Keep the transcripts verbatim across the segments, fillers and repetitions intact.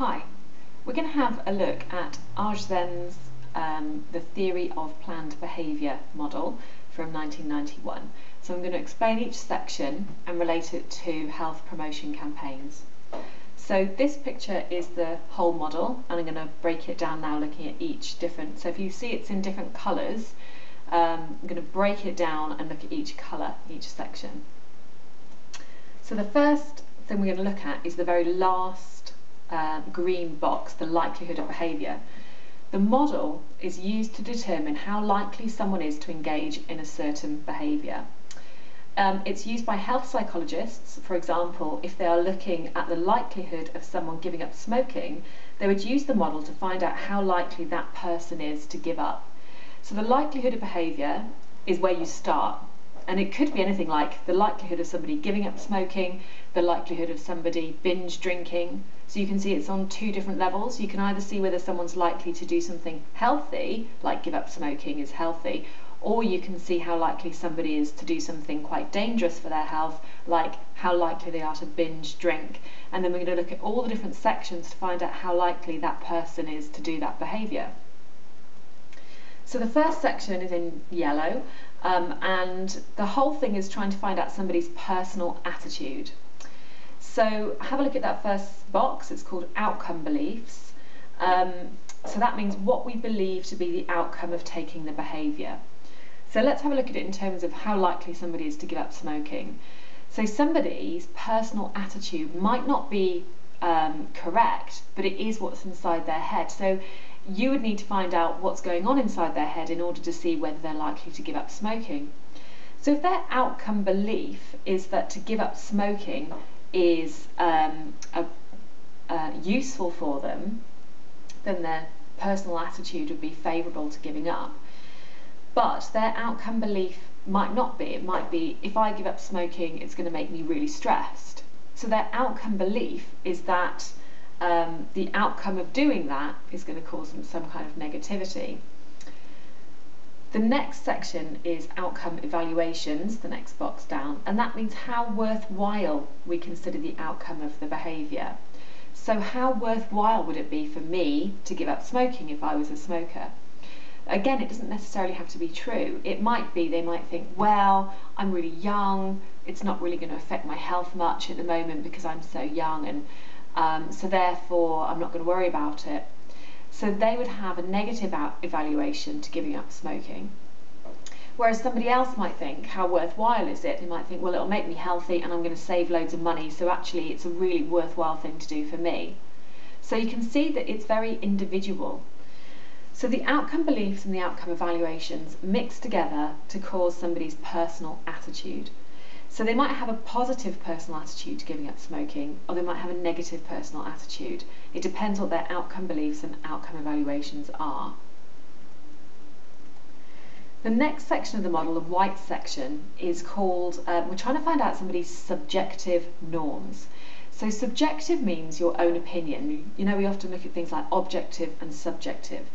Hi, we're going to have a look at Ajzen's um, The Theory of Planned Behaviour model from nineteen ninety-one. So I'm going to explain each section and relate it to health promotion campaigns. So this picture is the whole model, and I'm going to break it down now looking at each different. So if you see it's in different colours, um, I'm going to break it down and look at each colour, each section. So the first thing we're going to look at is the very last uh, green box, the likelihood of behaviour. The model is used to determine how likely someone is to engage in a certain behaviour. Um, it's used by health psychologists. For example, if they are looking at the likelihood of someone giving up smoking, they would use the model to find out how likely that person is to give up. So the likelihood of behaviour is where you start, and it could be anything like the likelihood of somebody giving up smoking, the likelihood of somebody binge drinking. So you can see it's on two different levels. You can either see whether someone's likely to do something healthy, like give up smoking is healthy, or you can see how likely somebody is to do something quite dangerous for their health, like how likely they are to binge drink. And then we're going to look at all the different sections to find out how likely that person is to do that behaviour. So the first section is in yellow, um, and the whole thing is trying to find out somebody's personal attitude. So have a look at that first box. It's called outcome beliefs. Um, so that means what we believe to be the outcome of taking the behaviour. So let's have a look at it in terms of how likely somebody is to give up smoking. So somebody's personal attitude might not be um, correct, but it is what's inside their head. So you would need to find out what's going on inside their head in order to see whether they're likely to give up smoking. So if their outcome belief is that to give up smoking is um, a, uh, useful for them, then their personal attitude would be favourable to giving up. But their outcome belief might not be. It might be, if I give up smoking, it's going to make me really stressed. So their outcome belief is that um, the outcome of doing that is going to cause them some kind of negativity. The next section is outcome evaluations, the next box down, and that means how worthwhile we consider the outcome of the behaviour. So how worthwhile would it be for me to give up smoking if I was a smoker? Again, it doesn't necessarily have to be true. It might be, they might think, well, I'm really young, it's not really going to affect my health much at the moment because I'm so young, and um, so therefore I'm not going to worry about it. So they would have a negative evaluation to giving up smoking. Whereas somebody else might think, how worthwhile is it? They might think, well, it'll make me healthy and I'm going to save loads of money, so actually it's a really worthwhile thing to do for me. So you can see that it's very individual. So the outcome beliefs and the outcome evaluations mix together to cause somebody's personal attitude. So they might have a positive personal attitude to giving up smoking, or they might have a negative personal attitude. It depends what their outcome beliefs and outcome evaluations are. The next section of the model, the white section, is called, uh, we're trying to find out somebody's subjective norms. So subjective means your own opinion. You know, we often look at things like objective and subjective.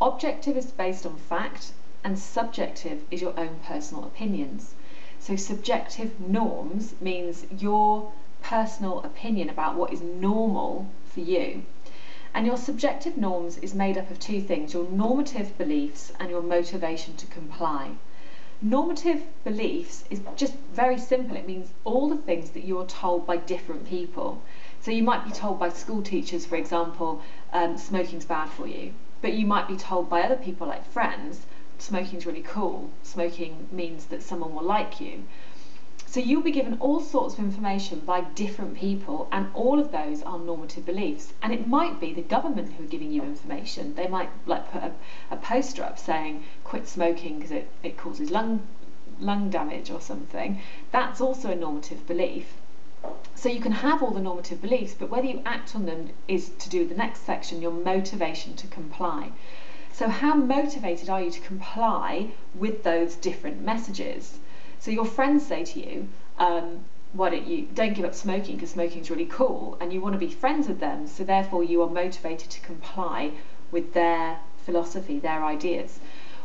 Objective is based on fact, and subjective is your own personal opinions. So subjective norms means your personal opinion about what is normal for you. And your subjective norms is made up of two things, your normative beliefs and your motivation to comply. Normative beliefs is just very simple. It means all the things that you're told by different people. So you might be told by school teachers, for example, um, smoking's bad for you. But you might be told by other people, like friends, smoking's really cool. Smoking means that someone will like you. So you'll be given all sorts of information by different people, and all of those are normative beliefs. And it might be the government who are giving you information. They might like put a, a poster up saying, quit smoking because it, it causes lung, lung damage or something. That's also a normative belief. So you can have all the normative beliefs, but whether you act on them is to do with the next section, your motivation to comply. So how motivated are you to comply with those different messages? So your friends say to you, um, why don't you don't give up smoking because smoking's really cool, and you want to be friends with them, so therefore you are motivated to comply with their philosophy, their ideas.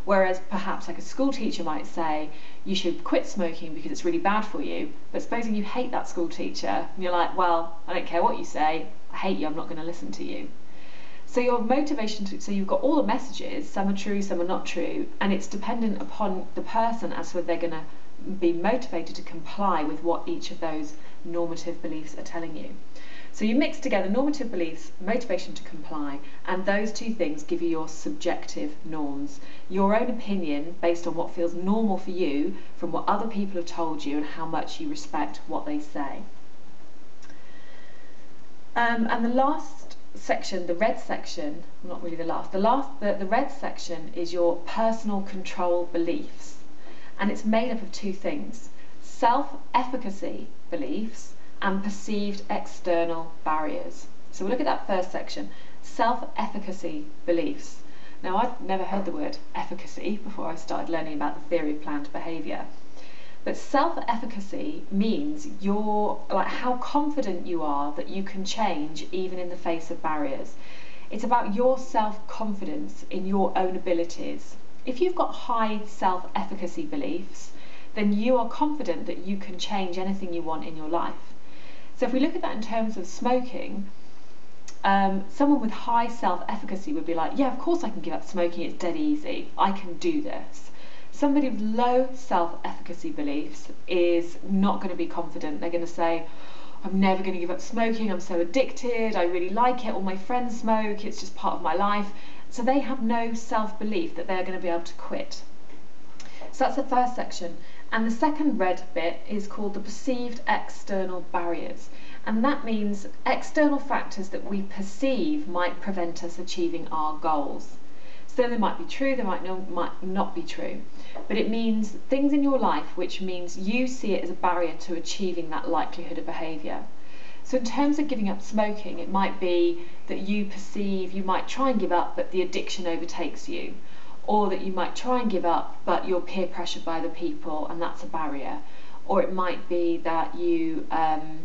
Whereas perhaps like a school teacher might say, you should quit smoking because it's really bad for you. But supposing you hate that school teacher, and you're like, well, I don't care what you say, I hate you, I'm not going to listen to you. So your motivation, to, so you've got all the messages, some are true, some are not true, and it's dependent upon the person as to whether they're going to be motivated to comply with what each of those normative beliefs are telling you. So you mix together normative beliefs, motivation to comply, and those two things give you your subjective norms. Your own opinion based on what feels normal for you from what other people have told you and how much you respect what they say. Um, and the last section, the red section, not really the last, the last, the, the red section is your personal control beliefs. And it's made up of two things, self-efficacy beliefs and perceived external barriers. So we'll look at that first section, self-efficacy beliefs. Now I've never heard the word efficacy before I started learning about the theory of planned behaviour. But self-efficacy means your, like how confident you are that you can change even in the face of barriers. It's about your self-confidence in your own abilities. If you've got high self-efficacy beliefs, then you are confident that you can change anything you want in your life. So if we look at that in terms of smoking, um, someone with high self-efficacy would be like, yeah, of course I can give up smoking, it's dead easy, I can do this. Somebody with low self-efficacy beliefs is not going to be confident. They're going to say, I'm never going to give up smoking, I'm so addicted, I really like it, all my friends smoke, it's just part of my life. So they have no self-belief that they're going to be able to quit. So that's the first section. And the second red bit is called the perceived external barriers. And that means external factors that we perceive might prevent us achieving our goals. So they might be true, they might not, might not be true. But it means things in your life which means you see it as a barrier to achieving that likelihood of behaviour. So in terms of giving up smoking, it might be that you perceive you might try and give up but the addiction overtakes you. Or that you might try and give up but you're peer pressured by other people and that's a barrier. Or it might be that you um,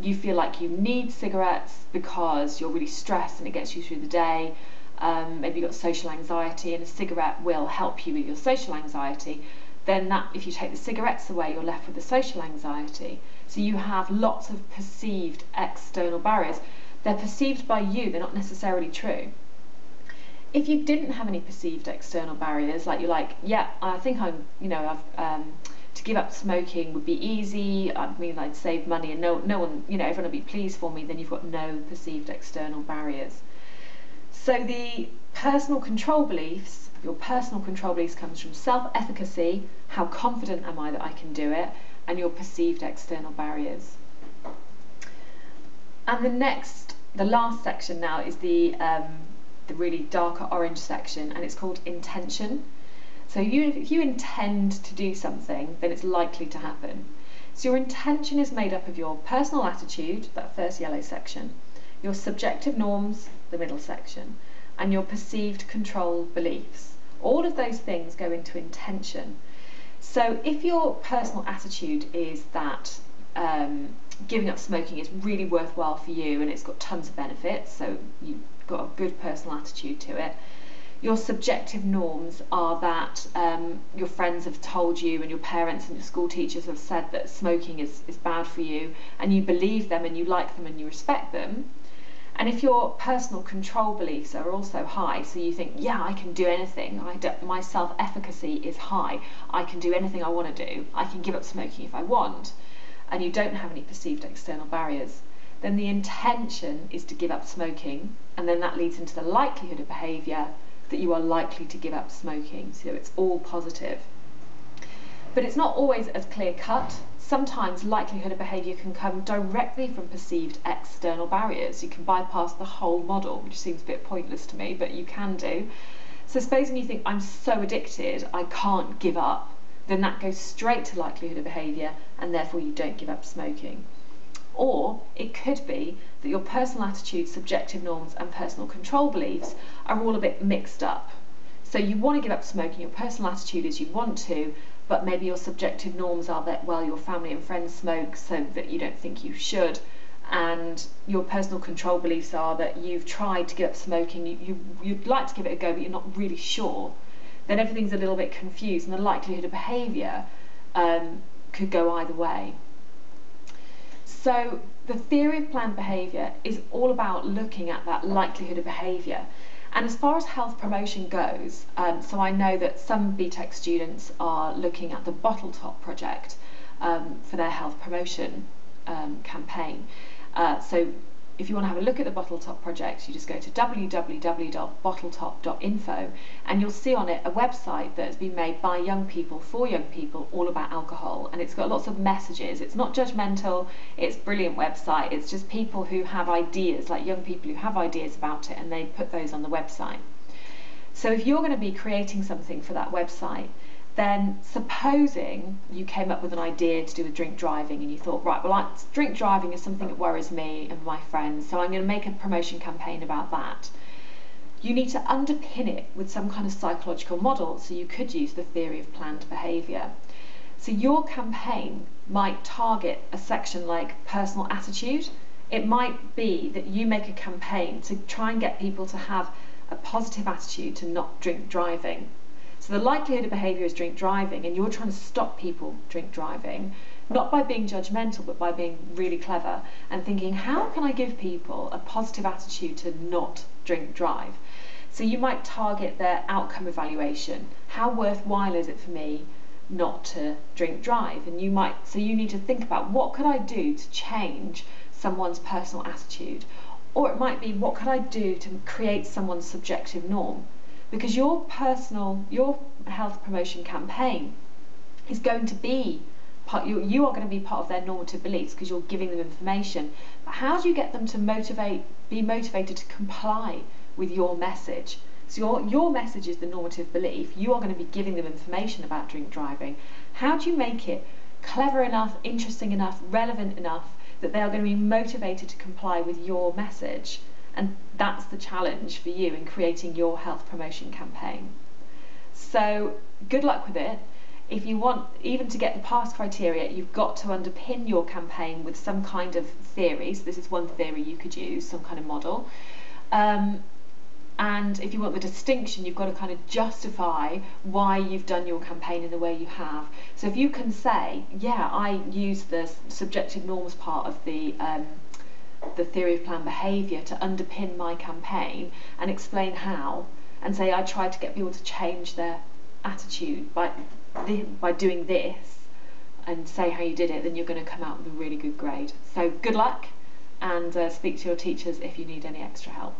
you feel like you need cigarettes because you're really stressed and it gets you through the day. Um, maybe you've got social anxiety and a cigarette will help you with your social anxiety. Then that, if you take the cigarettes away, you're left with the social anxiety. So you have lots of perceived external barriers. They're perceived by you, they're not necessarily true. If you didn't have any perceived external barriers, like you're like, yeah, I think I'm, you know, I've, um, to give up smoking would be easy, I mean, I'd save money and no, no one, you know, everyone will be pleased for me, then you've got no perceived external barriers. So the personal control beliefs, your personal control beliefs comes from self-efficacy, how confident am I that I can do it, and your perceived external barriers. And the next, the last section now is the, um, the really darker orange section, and it's called intention. So you, if you intend to do something, then it's likely to happen. So your intention is made up of your personal attitude, that first yellow section, your subjective norms, the middle section, and your perceived control beliefs. All of those things go into intention. So if your personal attitude is that um, giving up smoking is really worthwhile for you and it's got tons of benefits, so you got a good personal attitude to it. Your subjective norms are that um, your friends have told you and your parents and your school teachers have said that smoking is, is bad for you, and you believe them and you like them and you respect them. And if your personal control beliefs are also high, so you think, yeah, I can do anything, I do, my self-efficacy is high, I can do anything I want to do, I can give up smoking if I want, and you don't have any perceived external barriers, then the intention is to give up smoking, and then that leads into the likelihood of behaviour that you are likely to give up smoking, so it's all positive. But it's not always as clear-cut. Sometimes likelihood of behaviour can come directly from perceived external barriers. You can bypass the whole model, which seems a bit pointless to me, but you can do. So supposing you think, I'm so addicted, I can't give up, then that goes straight to likelihood of behaviour, and therefore you don't give up smoking. Or it could be that your personal attitude, subjective norms, and personal control beliefs are all a bit mixed up. So you want to give up smoking, your personal attitude is you want to, but maybe your subjective norms are that, well, your family and friends smoke so that you don't think you should, and your personal control beliefs are that you've tried to give up smoking, you, you, you'd like to give it a go, but you're not really sure. Then everything's a little bit confused, and the likelihood of behaviour um, could go either way. So the theory of planned behaviour is all about looking at that likelihood of behaviour. And as far as health promotion goes, um, so I know that some B TEC students are looking at the Bottletop project um, for their health promotion um, campaign. Uh, so if you want to have a look at the Bottletop project, you just go to w w w dot bottletop dot info and you'll see on it a website that has been made by young people for young people all about alcohol, and it's got lots of messages. It's not judgmental, it's a brilliant website. It's just people who have ideas, like young people who have ideas about it, and they put those on the website. So if you're going to be creating something for that website, then supposing you came up with an idea to do with drink driving and you thought, right, well, I, drink driving is something that worries me and my friends, so I'm going to make a promotion campaign about that. You need to underpin it with some kind of psychological model, so you could use the theory of planned behaviour. So your campaign might target a section like personal attitude. It might be that you make a campaign to try and get people to have a positive attitude to not drink driving. So the likelihood of behaviour is drink driving, and you're trying to stop people drink driving, not by being judgmental, but by being really clever and thinking, how can I give people a positive attitude to not drink drive? So you might target their outcome evaluation. How worthwhile is it for me not to drink drive? And you might, so you need to think about, what could I do to change someone's personal attitude? Or it might be, what could I do to create someone's subjective norm? Because your personal, your health promotion campaign is going to be part, you, you are going to be part of their normative beliefs because you're giving them information. But how do you get them to motivate, be motivated to comply with your message? So your, your message is the normative belief. You are going to be giving them information about drink driving. How do you make it clever enough, interesting enough, relevant enough that they are going to be motivated to comply with your message? And that's the challenge for you in creating your health promotion campaign. So good luck with it. If you want even to get the pass criteria, you've got to underpin your campaign with some kind of theory. So this is one theory you could use, some kind of model. Um, and if you want the distinction, you've got to kind of justify why you've done your campaign in the way you have. So if you can say, yeah, I use the subjective norms part of the um, the theory of planned behaviour to underpin my campaign, and explain how, and say I tried to get people to change their attitude by th by doing this, and say how you did it, then you're going to come out with a really good grade. So good luck, and uh, speak to your teachers if you need any extra help.